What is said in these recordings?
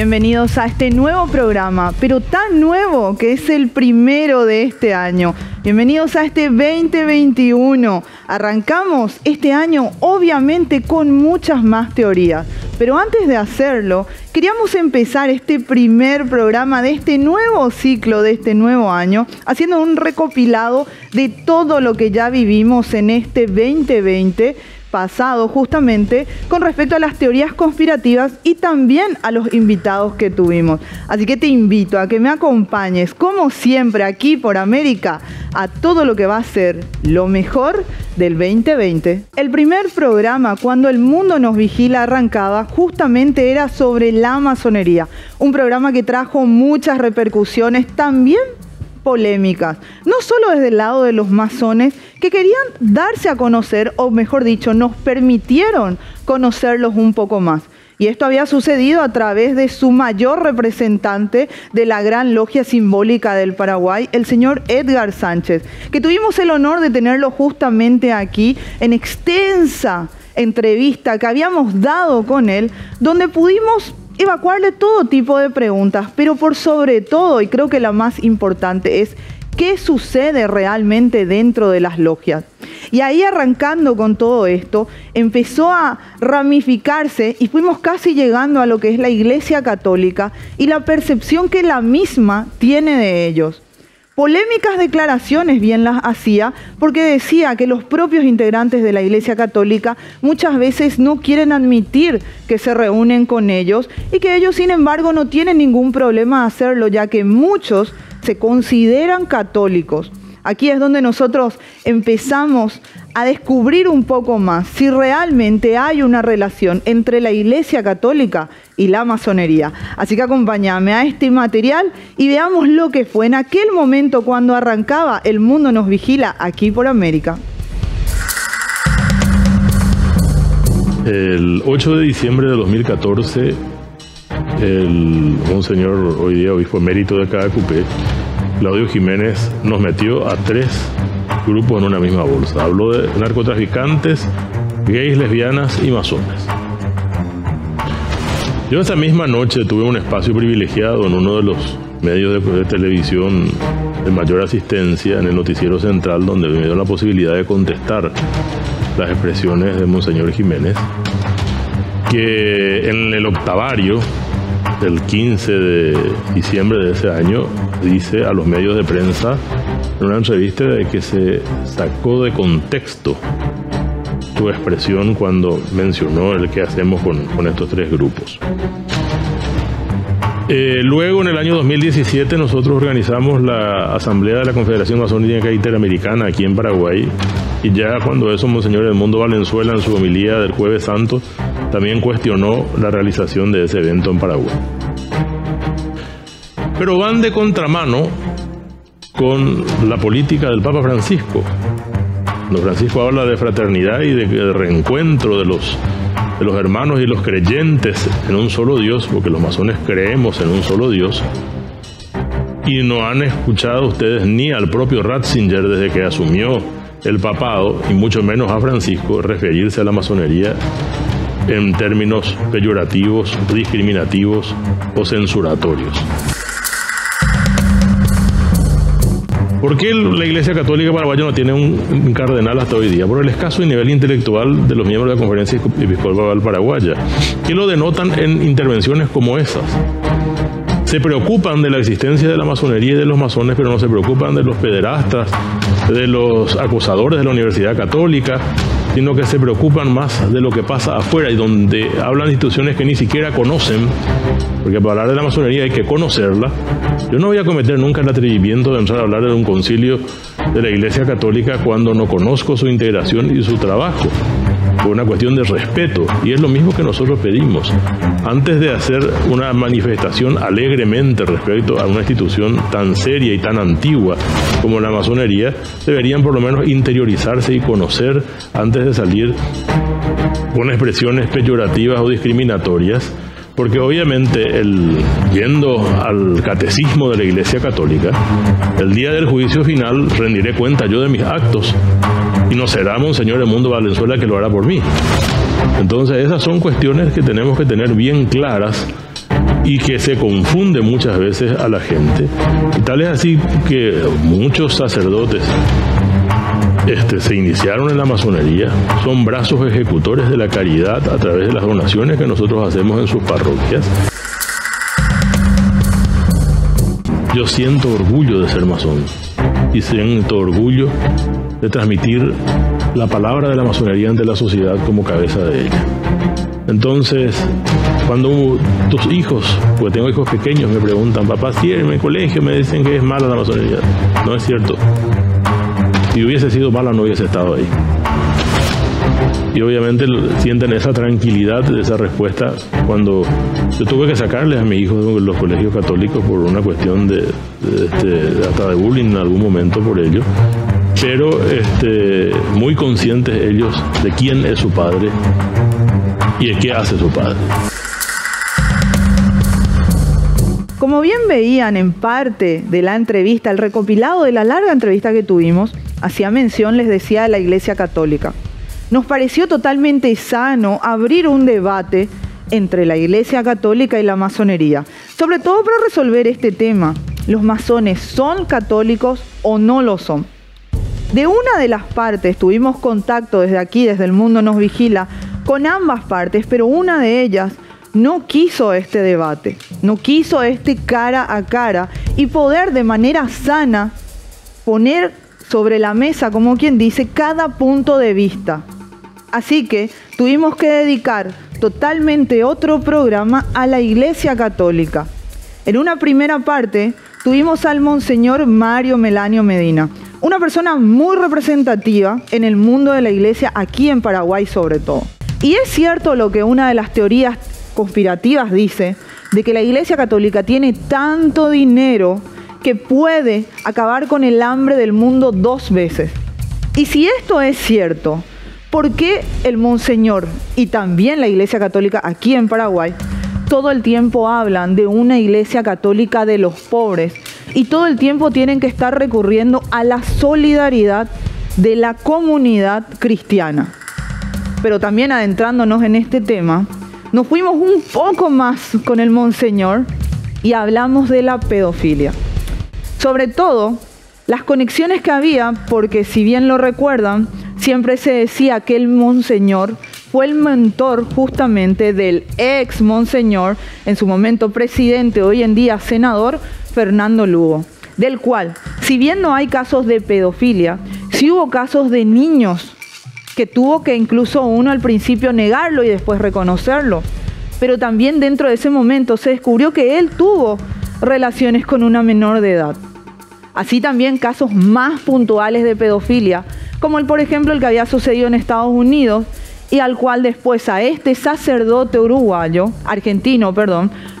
bienvenidos a este nuevo programa, pero tan nuevo que es el primero de este año. Bienvenidos a este 2021. Arrancamos este año obviamente con muchas más teorías, pero antes de hacerlo queríamos empezar este primer programa de este nuevo ciclo, de este nuevo año, haciendo un recopilado de todo lo que ya vivimos en este 2020, pasado justamente con respecto a las teorías conspirativas y también a los invitados que tuvimos. Así que te invito a que me acompañes, como siempre, aquí por América, a todo lo que va a ser lo mejor del 2020. El primer programa, cuando El Mundo nos Vigila arrancaba, justamente era sobre la masonería. Un programa que trajo muchas repercusiones también polémicas, no solo desde el lado de los masones que querían darse a conocer, o mejor dicho, nos permitieron conocerlos un poco más. Y esto había sucedido a través de su mayor representante de la Gran Logia Simbólica del Paraguay, el señor Edgar Sánchez, que tuvimos el honor de tenerlo justamente aquí en extensa entrevista que habíamos dado con él, donde pudimos evacuarle todo tipo de preguntas, pero por sobre todo, y creo que la más importante es qué sucede realmente dentro de las logias. Y ahí, arrancando con todo esto, empezó a ramificarse y fuimos casi llegando a lo que es la Iglesia Católica y la percepción que la misma tiene de ellos. Polémicas declaraciones bien las hacía, porque decía que los propios integrantes de la Iglesia Católica muchas veces no quieren admitir que se reúnen con ellos y que ellos, sin embargo, no tienen ningún problema de hacerlo, ya que muchos se consideran católicos. Aquí es donde nosotros empezamos a descubrir un poco más si realmente hay una relación entre la Iglesia Católica y la masonería. Así que acompáñame a este material y veamos lo que fue en aquel momento cuando arrancaba El Mundo nos Vigila aquí por América. El 8 de diciembre de 2014, un señor, hoy día obispo emérito de acá de Cupé, Claudio Jiménez, nos metió a tres grupos en una misma bolsa. Habló de narcotraficantes, gays, lesbianas y masones. Yo esa misma noche tuve un espacio privilegiado en uno de los medios de televisión de mayor asistencia, en el noticiero central, donde me dio la posibilidad de contestar las expresiones de Monseñor Jiménez, que en el octavario del 15 de diciembre de ese año dice a los medios de prensa en una entrevista de que se sacó de contexto su expresión cuando mencionó el que hacemos con estos tres grupos. Luego, en el año 2017, nosotros organizamos la Asamblea de la Confederación Masónica Interamericana aquí en Paraguay, y ya cuando eso, Monseñor Edmundo Valenzuela, en su homilía del Jueves Santo, también cuestionó la realización de ese evento en Paraguay. Pero van de contramano con la política del Papa Francisco. Francisco habla de fraternidad y de reencuentro de los hermanos y los creyentes en un solo Dios, porque los masones creemos en un solo Dios. Y no han escuchado ustedes ni al propio Ratzinger, desde que asumió el papado, y mucho menos a Francisco, referirse a la masonería en términos peyorativos, discriminativos o censuratorios. ¿Por qué la Iglesia Católica Paraguaya no tiene un cardenal hasta hoy día? Por el escaso nivel intelectual de los miembros de la Conferencia Episcopal Paraguaya, que lo denotan en intervenciones como esas. Se preocupan de la existencia de la masonería y de los masones, pero no se preocupan de los pederastas, de los acosadores de la Universidad Católica, sino que se preocupan más de lo que pasa afuera, y donde hablan de instituciones que ni siquiera conocen, porque para hablar de la masonería hay que conocerla. Yo no voy a cometer nunca el atrevimiento de entrar a hablar de un concilio de la Iglesia Católica cuando no conozco su integración y su trabajo. Por una cuestión de respeto, y es lo mismo que nosotros pedimos. Antes de hacer una manifestación alegremente respecto a una institución tan seria y tan antigua como la masonería, deberían por lo menos interiorizarse y conocer antes de salir con expresiones peyorativas o discriminatorias, porque obviamente, yendo al catecismo de la Iglesia Católica, el día del juicio final rendiré cuenta yo de mis actos, y no será Monseñor Edmundo Valenzuela que lo hará por mí. Entonces, esas son cuestiones que tenemos que tener bien claras y que se confunde muchas veces a la gente. Y tal es así que muchos sacerdotes se iniciaron en la masonería, son brazos ejecutores de la caridad a través de las donaciones que nosotros hacemos en sus parroquias. Yo siento orgullo de ser masón y siento orgullo de transmitir la palabra de la masonería ante la sociedad como cabeza de ella. Entonces, cuando tus hijos, porque tengo hijos pequeños, me preguntan, papá, sí, en el colegio me dicen que es mala la masonería. No es cierto. Si hubiese sido mala, no hubiese estado ahí. Y obviamente sienten esa tranquilidad de esa respuesta cuando yo tuve que sacarles a mis hijos de los colegios católicos por una cuestión hasta de bullying en algún momento por ello. Pero muy conscientes ellos de quién es su padre y de qué hace su padre. Como bien veían en parte de la entrevista, el recopilado de la larga entrevista que tuvimos, hacía mención, les decía, de la Iglesia Católica. Nos pareció totalmente sano abrir un debate entre la Iglesia Católica y la masonería, sobre todo para resolver este tema. ¿Los masones son católicos o no lo son? De una de las partes tuvimos contacto desde aquí, desde El Mundo nos Vigila, con ambas partes, pero una de ellas no quiso este debate, no quiso este cara a cara y poder de manera sana poner sobre la mesa, como quien dice, cada punto de vista. Así que tuvimos que dedicar totalmente otro programa a la Iglesia Católica. En una primera parte tuvimos al Monseñor Mario Melanio Medina, una persona muy representativa en el mundo de la Iglesia, aquí en Paraguay sobre todo. Y es cierto lo que una de las teorías conspirativas dice, de que la Iglesia Católica tiene tanto dinero que puede acabar con el hambre del mundo 2 veces. Y si esto es cierto, ¿por qué el Monseñor y también la Iglesia Católica aquí en Paraguay todo el tiempo hablan de una Iglesia Católica de los pobres y todo el tiempo tienen que estar recurriendo a la solidaridad de la comunidad cristiana? Pero también, adentrándonos en este tema, nos fuimos un poco más con el Monseñor y hablamos de la pedofilia. Sobre todo, las conexiones que había, porque si bien lo recuerdan, siempre se decía que el Monseñor fue el mentor justamente del ex Monseñor, en su momento presidente, hoy en día senador, Fernando Lugo, del cual, si bien no hay casos de pedofilia, sí hubo casos de niños que tuvo que incluso uno al principio negarlo y después reconocerlo. Pero también dentro de ese momento se descubrió que él tuvo relaciones con una menor de edad. Así también casos más puntuales de pedofilia, como por ejemplo el que había sucedido en Estados Unidos y al cual después a este sacerdote argentino,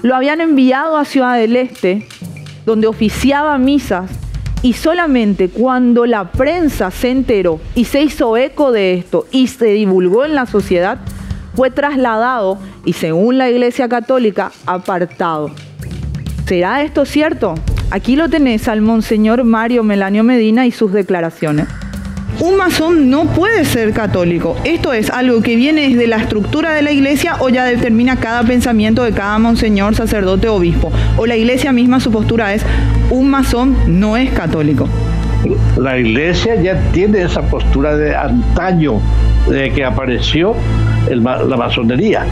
lo habían enviado a Ciudad del Este, donde oficiaba misas, y solamente cuando la prensa se enteró y se hizo eco de esto y se divulgó en la sociedad, fue trasladado y, según la Iglesia Católica, apartado. ¿Será esto cierto? Aquí lo tenés al Monseñor Mario Melanio Medina y sus declaraciones. Un masón no puede ser católico. Esto es algo que viene desde la estructura de la Iglesia, o ya determina cada pensamiento de cada monseñor, sacerdote, obispo. O la Iglesia misma, su postura es: un masón no es católico. La Iglesia ya tiene esa postura de antaño, de que apareció la masonería.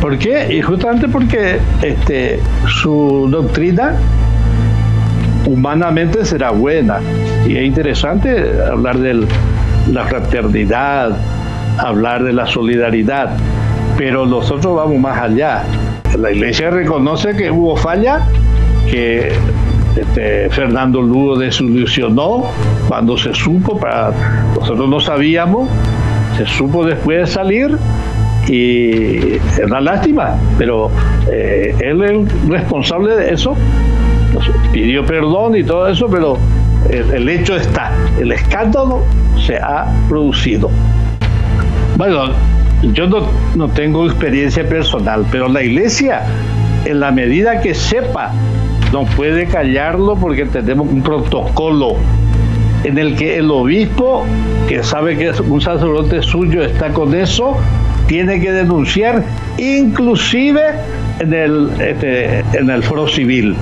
¿Por qué? Y justamente porque su doctrina humanamente será buena. Y es interesante hablar de la fraternidad, hablar de la solidaridad, pero nosotros vamos más allá. La Iglesia reconoce que hubo falla, que Fernando Lugo desilusionó cuando se supo, nosotros no sabíamos, se supo después de salir, y es una lástima, pero él es el responsable de eso. Pidió perdón y todo eso, pero el hecho está, el escándalo se ha producido. Bueno, yo no tengo experiencia personal, pero la Iglesia, en la medida que sepa, no puede callarlo, porque tenemos un protocolo en el que el obispo, que sabe que un sacerdote suyo está con eso, tiene que denunciar, inclusive en el foro civil,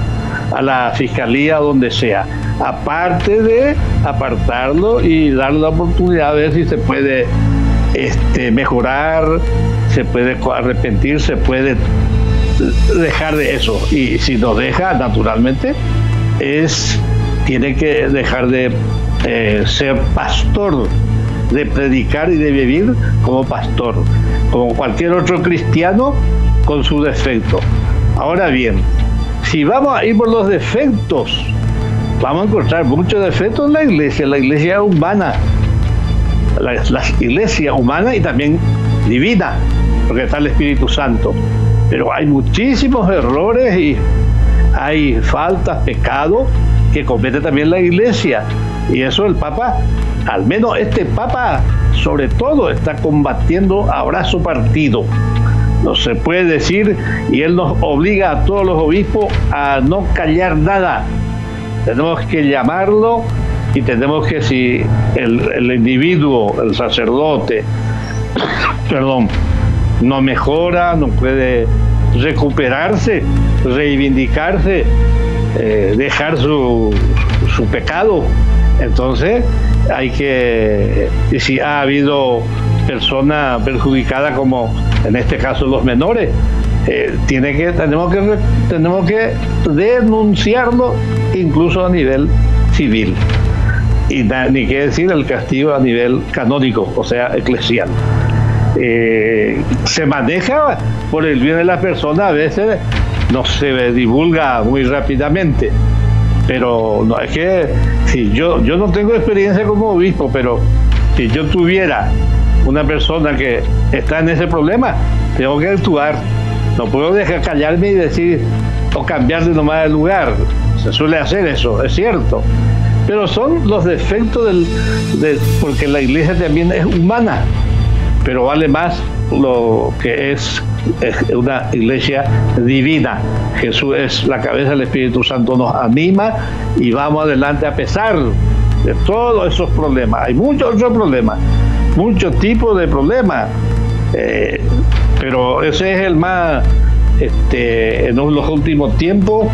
a la fiscalía, donde sea, aparte de apartarlo y darle la oportunidad de ver si se puede mejorar, se puede arrepentir, se puede dejar de eso. Y si no deja, naturalmente, tiene que dejar de ser pastor, de predicar y de vivir como pastor, como cualquier otro cristiano, con su defecto. Ahora bien, si vamos a ir por los defectos, vamos a encontrar muchos defectos en la iglesia humana, la iglesia humana y también divina, porque está el Espíritu Santo. Pero hay muchísimos errores y hay faltas, pecados que comete también la iglesia. Y eso el Papa, al menos este Papa, sobre todo, está combatiendo a brazo partido. No se puede decir, y él nos obliga a todos los obispos a no callar nada. Tenemos que llamarlo y tenemos que, si el individuo, el sacerdote, no mejora, no puede recuperarse, reivindicarse, dejar su pecado, entonces hay que, si ha habido persona perjudicada, como en este caso los menores, tenemos que denunciarlo incluso a nivel civil, y ni qué decir el castigo a nivel canónico, o sea, eclesial. Se maneja por el bien de la persona, a veces no se divulga muy rápidamente, pero no es que, si yo no tengo experiencia como obispo, pero si yo tuviera una persona que está en ese problema, tengo que actuar. No puedo dejar callarme y decir o cambiar de nomás de lugar. Se suele hacer eso, es cierto, pero son los defectos porque la iglesia también es humana, pero vale más lo que es una iglesia divina. Jesús es la cabeza, el Espíritu Santo nos anima y vamos adelante a pesar de todos esos problemas. Hay muchos otros problemas, muchos tipos de problemas, pero ese es el más, en los últimos tiempos,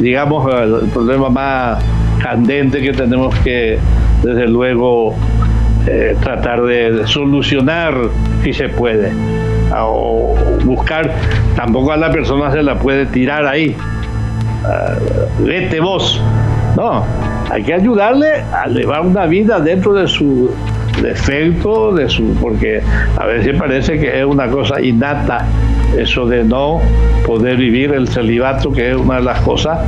digamos, el problema más candente que tenemos que, desde luego, tratar de solucionar si se puede, o buscar. Tampoco a la persona se la puede tirar ahí, vete vos, no, hay que ayudarle a llevar una vida dentro de su defecto, porque a veces parece que es una cosa innata, eso de no poder vivir el celibato, que es una de las cosas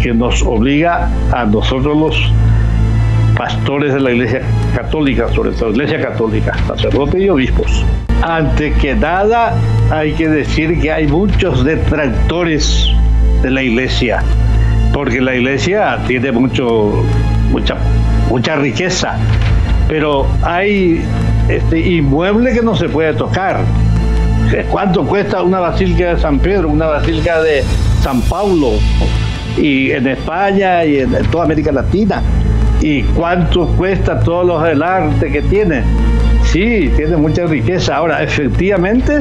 que nos obliga a nosotros los pastores de la Iglesia Católica, sobre todo Iglesia Católica, sacerdotes y obispos. Antes que nada, hay que decir que hay muchos detractores de la Iglesia, porque la Iglesia tiene mucha riqueza, pero hay inmueble que no se puede tocar. ¿Cuánto cuesta una basílica de San Pedro, una basílica de San Pablo, y en España y en toda América Latina? ¿Y cuánto cuesta todos el arte que tiene? Sí, tiene mucha riqueza. Ahora, efectivamente,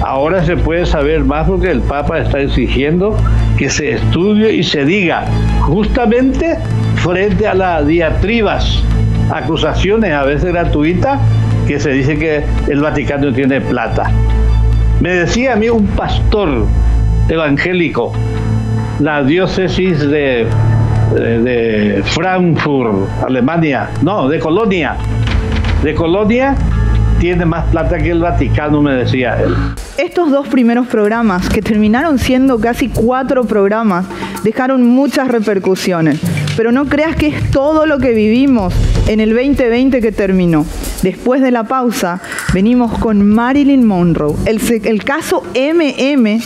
ahora se puede saber más, porque el Papa está exigiendo que se estudie y se diga, justamente frente a las diatribas, acusaciones a veces gratuitas, que se dice que el Vaticano tiene plata. Me decía a mí un pastor evangélico, la diócesis de Frankfurt, Alemania, no, de Colonia, tiene más plata que el Vaticano, me decía él. Estos dos primeros programas, que terminaron siendo casi 4 programas, dejaron muchas repercusiones, pero no creas que es todo lo que vivimos en el 2020 que terminó. Después de la pausa, venimos con Marilyn Monroe, el caso MM,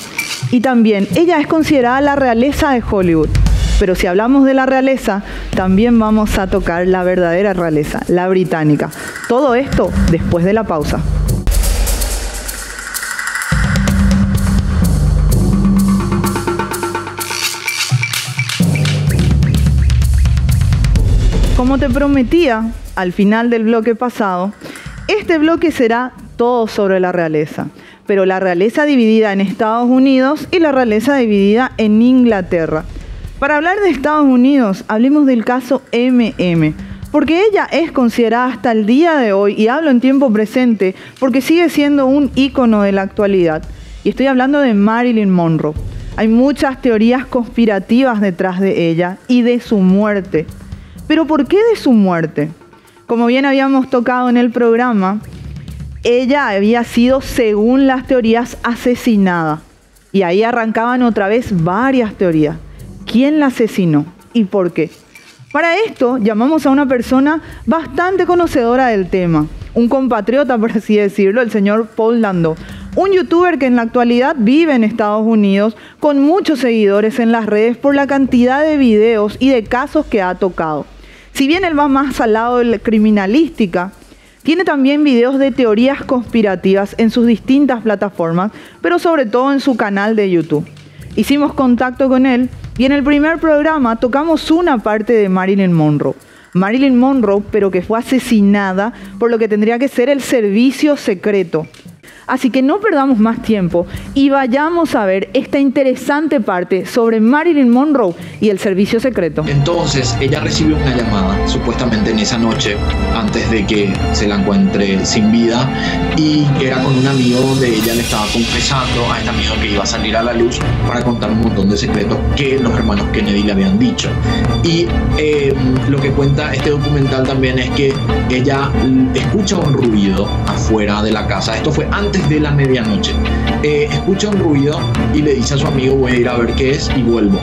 y también ella es considerada la realeza de Hollywood. Pero si hablamos de la realeza, también vamos a tocar la verdadera realeza, la británica. Todo esto después de la pausa. Como te prometía al final del bloque pasado, este bloque será todo sobre la realeza. pero la realeza dividida en Estados Unidos y la realeza dividida en Inglaterra. Para hablar de Estados Unidos, hablemos del caso MM, porque ella es considerada hasta el día de hoy, y hablo en tiempo presente, porque sigue siendo un ícono de la actualidad. Y estoy hablando de Marilyn Monroe. Hay muchas teorías conspirativas detrás de ella y de su muerte. ¿Pero por qué de su muerte? Como bien habíamos tocado en el programa, ella había sido, según las teorías, asesinada. Y ahí arrancaban otra vez varias teorías. ¿Quién la asesinó y por qué? Para esto llamamos a una persona bastante conocedora del tema, un compatriota, por así decirlo, el señor Paul Landau, un youtuber que en la actualidad vive en Estados Unidos con muchos seguidores en las redes por la cantidad de videos y de casos que ha tocado. Si bien él va más al lado de la criminalística, tiene también videos de teorías conspirativas en sus distintas plataformas, pero sobre todo en su canal de YouTube. Hicimos contacto con él y en el primer programa tocamos una parte de Marilyn Monroe. Marilyn Monroe, pero que fue asesinada por lo que tendría que ser el servicio secreto. Así que no perdamos más tiempo y vayamos a ver esta interesante parte sobre Marilyn Monroe y el servicio secreto. Entonces, ella recibió una llamada, supuestamente en esa noche, antes de que se la encuentre sin vida, y era con un amigo de ella, le estaba confesando a este amigo que iba a salir a la luz para contar un montón de secretos que los hermanos Kennedy le habían dicho. Y lo que cuenta este documental también es que ella escucha un ruido afuera de la casa. Esto fue antes de la medianoche. Escucha un ruido y le dice a su amigo: voy a ir a ver qué es y vuelvo.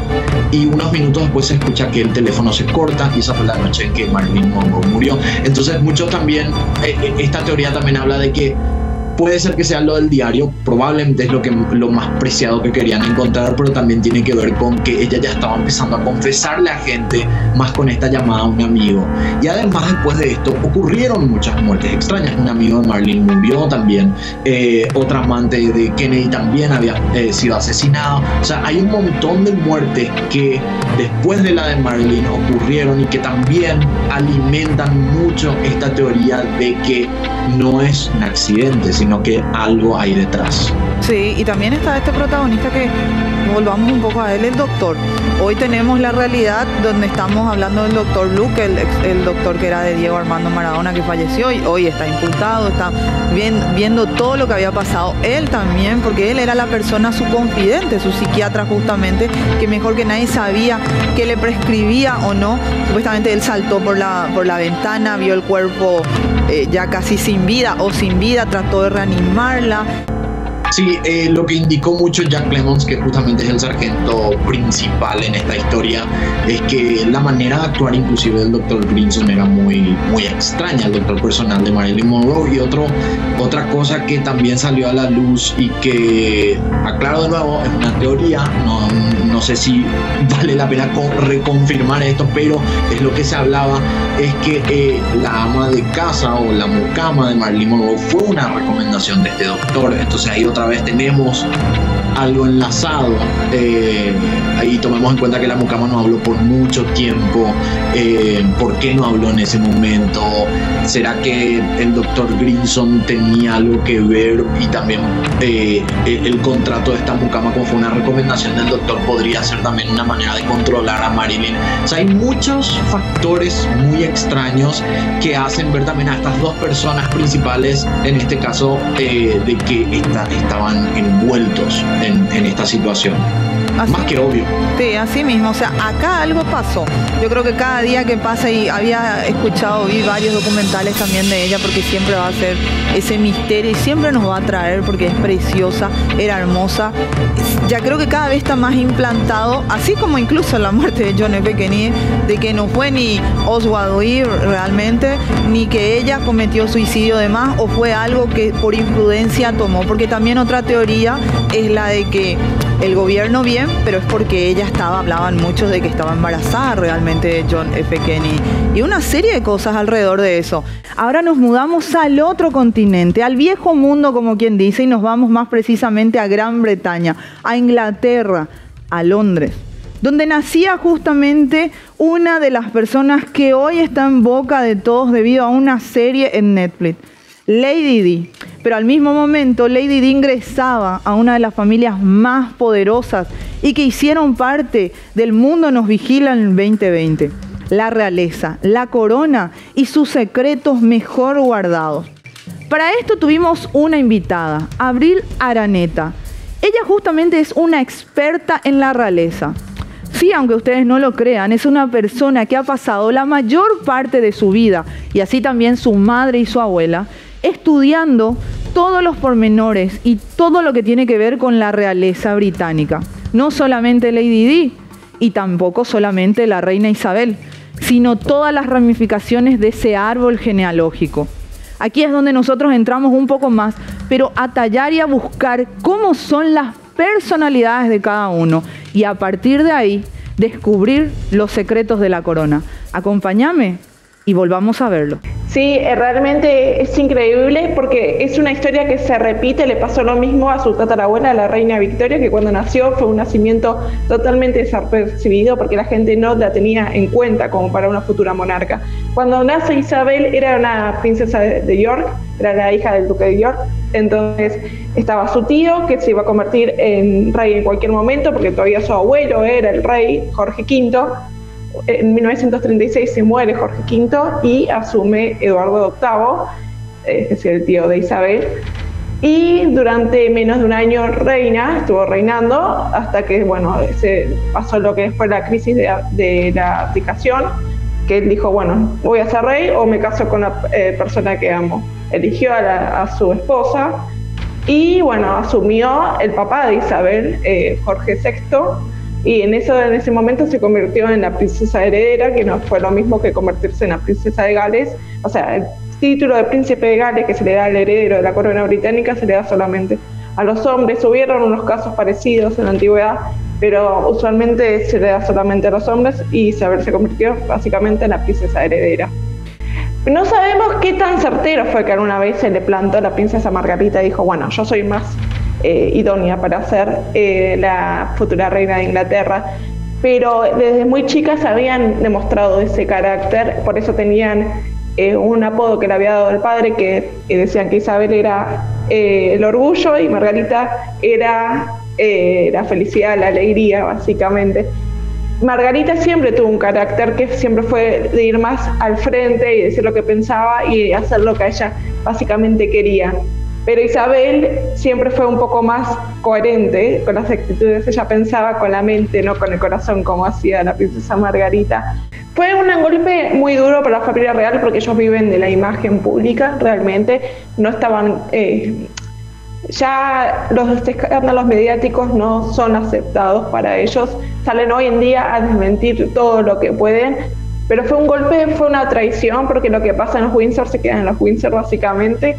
Y unos minutos después se escucha que el teléfono se corta, y esa fue la noche en que Marilyn Monroe murió. Entonces muchos también, esta teoría también habla de que puede ser que sea lo del diario, probablemente es lo más preciado que querían encontrar, pero también tiene que ver con que ella ya estaba empezando a confesarle a gente, más con esta llamada a un amigo. Y además, después de esto, ocurrieron muchas muertes extrañas. Un amigo de Marilyn murió también, otra amante de Kennedy también había sido asesinado. O sea, hay un montón de muertes que después de la de Marilyn ocurrieron y que también alimentan mucho esta teoría de que no es un accidente, sino que algo hay detrás. Sí, y también está este protagonista que, volvamos un poco a él, el doctor. Hoy tenemos la realidad donde estamos hablando del doctor Luke, el doctor que era de Diego Armando Maradona, que falleció, y hoy está imputado, está viendo todo lo que había pasado. Él también, porque él era la persona, su confidente, su psiquiatra justamente, que mejor que nadie sabía qué le prescribía o no. Supuestamente él saltó por la ventana, vio el cuerpo ya casi sin vida o sin vida, trató de reanimarla. Sí, lo que indicó mucho Jack Clemens, que justamente es el sargento principal en esta historia, es que la manera de actuar inclusive del Dr. Grinson era muy extraña, el doctor personal de Marilyn Monroe. Y otra cosa que también salió a la luz y que, aclaro de nuevo, es una teoría, no sé si vale la pena reconfirmar esto, pero es lo que se hablaba, es que la ama de casa o la mucama de Marilyn Monroe fue una recomendación de este doctor. Entonces ahí otra vez tenemos algo enlazado. Ahí tomemos en cuenta que la mucama no habló por mucho tiempo. ¿Por qué no habló en ese momento? ¿Será que el doctor Grinson tenía algo que ver? Y también el contrato de esta mucama, como fue una recomendación del doctor, podría ser también una manera de controlar a Marilyn. O sea, hay muchos factores muy extraños que hacen ver también a estas dos personas principales, en este caso, de que estaban envueltos en esta situación. Así, más que obvio. Sí, así mismo. O sea, acá algo pasó. Yo creo que cada día que pasa, y había escuchado, vi varios documentales también de ella, porque siempre va a ser ese misterio y siempre nos va a traer, porque es preciosa, era hermosa. Ya creo que cada vez está más implantado, así como incluso la muerte de John F. Kennedy, de que no fue ni Oswald Weir realmente, ni que ella cometió suicidio de más, o fue algo que por imprudencia tomó. Porque también otra teoría es la de que el gobierno bien, pero es porque ella estaba, hablaban muchos de que estaba embarazada realmente de John F. Kennedy y una serie de cosas alrededor de eso. Ahora nos mudamos al otro continente, al viejo mundo, como quien dice, y nos vamos más precisamente a Gran Bretaña, a Inglaterra, a Londres, donde nacía justamente una de las personas que hoy está en boca de todos debido a una serie en Netflix, Lady Di. Pero al mismo momento Lady Di ingresaba a una de las familias más poderosas y que hicieron parte del Mundo nos Vigila en el 2020. La realeza, la corona y sus secretos mejor guardados. Para esto tuvimos una invitada, Abril Araneta. Ella justamente es una experta en la realeza. Sí, aunque ustedes no lo crean, es una persona que ha pasado la mayor parte de su vida, y así también su madre y su abuela, estudiando todos los pormenores y todo lo que tiene que ver con la realeza británica. No solamente Lady Di y tampoco solamente la reina Isabel, sino todas las ramificaciones de ese árbol genealógico. Aquí es donde nosotros entramos un poco más, pero a tallar y a buscar cómo son las personalidades de cada uno y a partir de ahí descubrir los secretos de la corona. Acompáñame y volvamos a verlo. Sí, realmente es increíble porque es una historia que se repite, le pasó lo mismo a su tatarabuela, la reina Victoria, que cuando nació fue un nacimiento totalmente desapercibido porque la gente no la tenía en cuenta como para una futura monarca. Cuando nace Isabel era una princesa de York, era la hija del duque de York, entonces estaba su tío que se iba a convertir en rey en cualquier momento porque todavía su abuelo era el rey, Jorge V. En 1936 se muere Jorge V y asume Eduardo VIII, es decir, el tío de Isabel, y durante menos de un año reina, estuvo reinando hasta que, bueno, se pasó lo que fue la crisis de la abdicación, que él dijo, bueno, voy a ser rey o me caso con la persona que amo. Eligió a su esposa y, bueno, asumió el papá de Isabel, Jorge VI, y en ese momento se convirtió en la princesa heredera, que no fue lo mismo que convertirse en la princesa de Gales. O sea, el título de príncipe de Gales que se le da al heredero de la corona británica se le da solamente a los hombres. Hubieron unos casos parecidos en la antigüedad, pero usualmente se le da solamente a los hombres y Isabel se convirtió básicamente en la princesa heredera. No sabemos qué tan certero fue que alguna vez se le plantó a la princesa Margarita y dijo, bueno, yo soy más idónea para ser la futura reina de Inglaterra, pero desde muy chicas habían demostrado ese carácter, por eso tenían un apodo que le había dado el padre, que decían que Isabel era el orgullo y Margarita era la felicidad, la alegría, básicamente. Margarita siempre tuvo un carácter que siempre fue de ir más al frente y decir lo que pensaba y hacer lo que ella básicamente quería. Pero Isabel siempre fue un poco más coherente con las actitudes, ella pensaba con la mente, no con el corazón, como hacía la princesa Margarita. Fue un golpe muy duro para la familia real porque ellos viven de la imagen pública, realmente no estaban... ya los escándalos mediáticos no son aceptados para ellos, salen hoy en día a desmentir todo lo que pueden, pero fue un golpe, fue una traición porque lo que pasa en los Windsor se queda en los Windsor básicamente.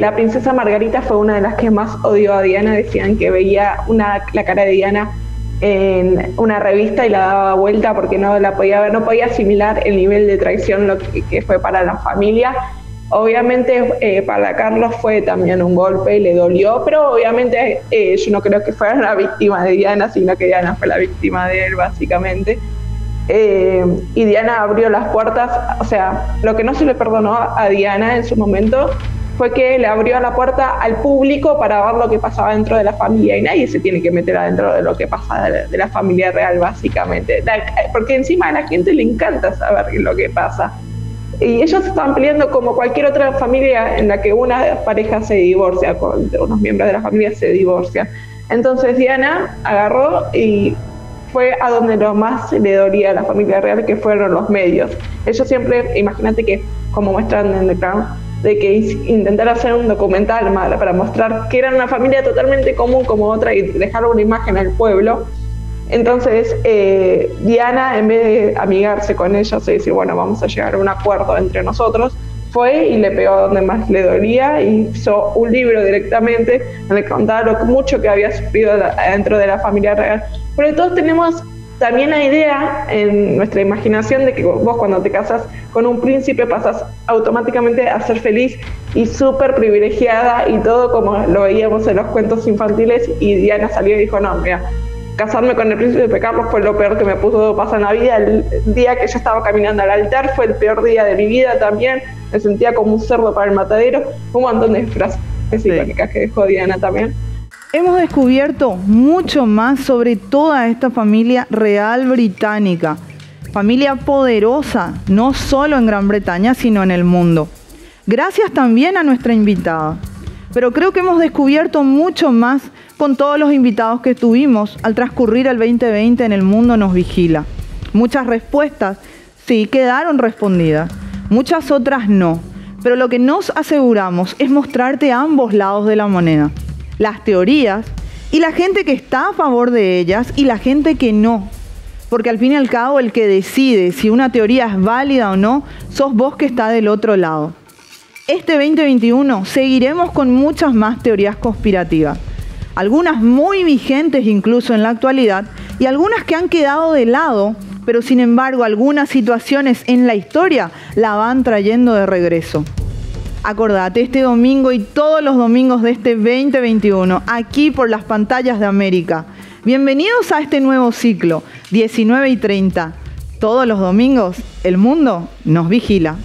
La princesa Margarita fue una de las que más odió a Diana, decían que veía la cara de Diana en una revista y la daba vuelta porque no la podía ver, no podía asimilar el nivel de traición lo que fue para la familia. Obviamente para Carlos fue también un golpe y le dolió, pero obviamente yo no creo que fuera la víctima de Diana, sino que Diana fue la víctima de él básicamente. Y Diana abrió las puertas, o sea, lo que no se le perdonó a Diana en su momento fue que le abrió la puerta al público para ver lo que pasaba dentro de la familia y nadie se tiene que meter adentro de lo que pasa de la familia real básicamente, porque encima a la gente le encanta saber lo que pasa y ellos están peleando como cualquier otra familia en la que una pareja se divorcia, unos miembros de la familia se divorcian. Entonces Diana agarró y fue a donde lo más le dolía a la familia real, que fueron los medios. Ellos siempre, imagínate que como muestran en The Crown, de que intentar hacer un documental para mostrar que era una familia totalmente común como otra y dejar una imagen al pueblo. Entonces Diana, en vez de amigarse con ellos y decir, bueno, vamos a llegar a un acuerdo entre nosotros, fue y le pegó donde más le dolía y hizo un libro directamente donde contaba lo mucho que había sufrido dentro de la familia real. Pero todos tenemos también la idea en nuestra imaginación de que vos cuando te casas con un príncipe pasas automáticamente a ser feliz y súper privilegiada y todo como lo veíamos en los cuentos infantiles, y Diana salió y dijo, no, mira, casarme con el príncipe Carlos fue lo peor que me pudo pasar en la vida, el día que yo estaba caminando al altar fue el peor día de mi vida también, me sentía como un cerdo para el matadero, un montón de frases icónicas que dejó Diana también. Hemos descubierto mucho más sobre toda esta familia real británica, familia poderosa no solo en Gran Bretaña sino en el mundo. Gracias también a nuestra invitada, pero creo que hemos descubierto mucho más con todos los invitados que tuvimos al transcurrir el 2020 en El Mundo nos Vigila. Muchas respuestas sí quedaron respondidas, muchas otras no, pero lo que nos aseguramos es mostrarte ambos lados de la moneda. Las teorías y la gente que está a favor de ellas y la gente que no. Porque al fin y al cabo el que decide si una teoría es válida o no, sos vos que está del otro lado. Este 2021 seguiremos con muchas más teorías conspirativas. Algunas muy vigentes incluso en la actualidad y algunas que han quedado de lado, pero sin embargo algunas situaciones en la historia la van trayendo de regreso. Acordate, este domingo y todos los domingos de este 2021, aquí por las pantallas de América. Bienvenidos a este nuevo ciclo, 19:30. Todos los domingos, el mundo nos vigila.